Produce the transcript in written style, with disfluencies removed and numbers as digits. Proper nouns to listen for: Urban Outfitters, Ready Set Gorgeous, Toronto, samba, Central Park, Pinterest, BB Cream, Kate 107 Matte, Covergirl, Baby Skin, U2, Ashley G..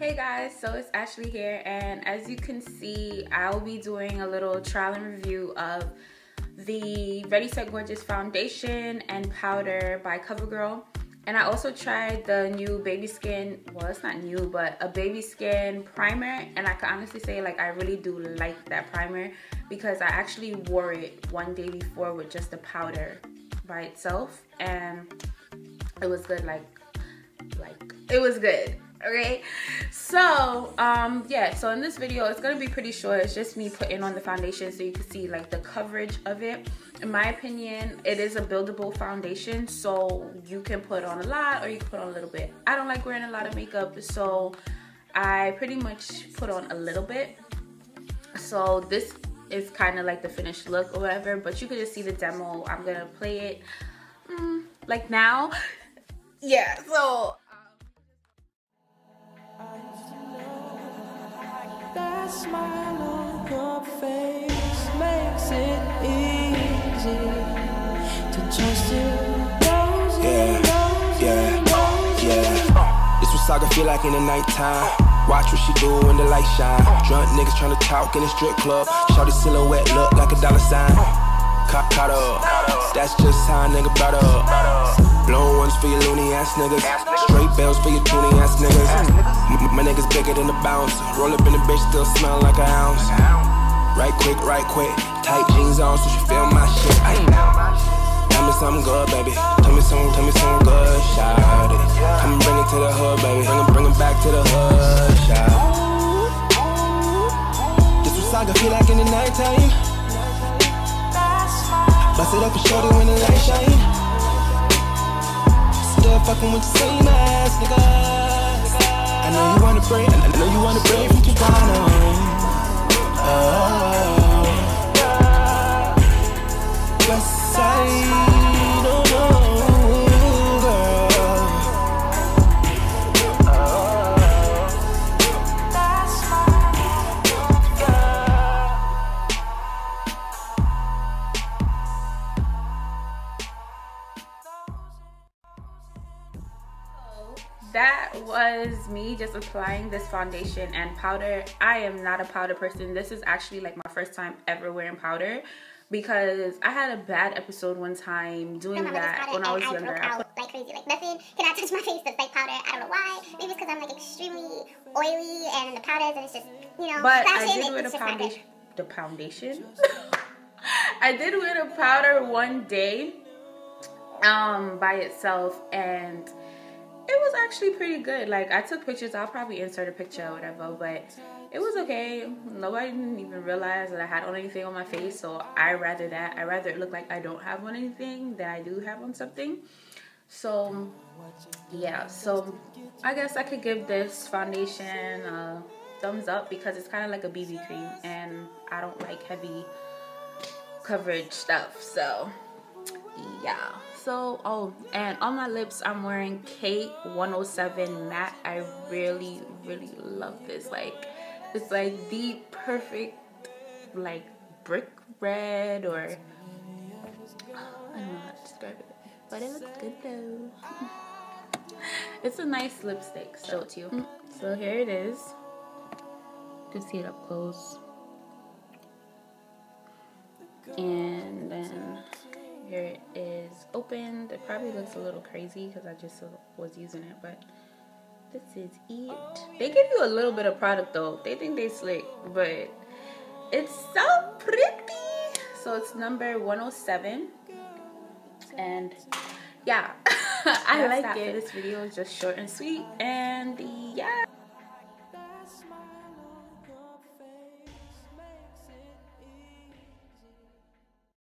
Hey guys, so it's Ashley here, and as you can see, I'll be doing a little trial and review of the Ready Set Gorgeous foundation and powder by Covergirl. And I also tried the new Baby Skin, well, it's not new, but a Baby Skin primer, and I can honestly say, like, I really do like that primer because I actually wore it one day before with just the powder by itself, and it was good, like it was good. Okay, so yeah, so in this video it's gonna be pretty short. It's just me putting on the foundation so you can see like the coverage of it. In my opinion, it is a buildable foundation, so you can put on a lot or you can put on a little bit. I don't like wearing a lot of makeup, so I pretty much put on a little bit. So this is kind of like the finished look or whatever, but you can just see the demo. I'm gonna play it like now. Yeah, so that smile on your face makes it easy to trust you. This was saga feel like in the nighttime. Watch what she do when the light shine. Drunk niggas tryna talk in a strip club. Shawty silhouette look like a dollar sign. Caught up, that's just how a nigga brought up. Blown ones for your loony ass niggas. Straight bells for your toony ass niggas. My niggas bigger than a bounce. Roll up in the bitch, still smell like an ounce. Right quick, tight jeans on so she feel my shit. Tell me something good, baby. Tell me something good, shout it. Come bring it to the hood, baby. Bring it back to the hood, shout. This was saga, feel like in the nighttime. Bust it up and shorty when the light shine. Still fucking with the same ass, nigga. I know you wanna pray, I know you wanna pray from Toronto. Oh, West Side, oh, girl. Oh, that's my girl. That was me just applying this foundation and powder. I am not a powder person. This is actually like my first time ever wearing powder because I had a bad episode one time doing that when I was younger. I broke out like crazy, like nothing cannot touch my face that's like powder. I don't know why. Maybe it's because I'm like extremely oily and the powders and it's just, you know. But I did wear the foundation. I did wear the powder one day by itself, and it was actually pretty good. Like, I took pictures. I'll probably insert a picture or whatever, but it was okay. Nobody didn't even realize that I had on anything on my face, so I'd rather it look like I don't have on anything than I do have on something. So yeah, so I guess I could give this foundation a thumbs up because it's kind of like a BB cream, and I don't like heavy coverage stuff, so yeah. So, oh, and on my lips, I'm wearing Kate 107 Matte. I really, really love this. Like, it's like the perfect, like, brick red or, I don't know how to describe it, but it looks good though. It's a nice lipstick, so it's you. So here it is. You can see it up close. And then here it is opened. It probably looks a little crazy because I just was using it, but this is it. They give you a little bit of product though. They think they slick, but it's so pretty. So it's number 107, and yeah, I like it. This video is just short and sweet, and yeah.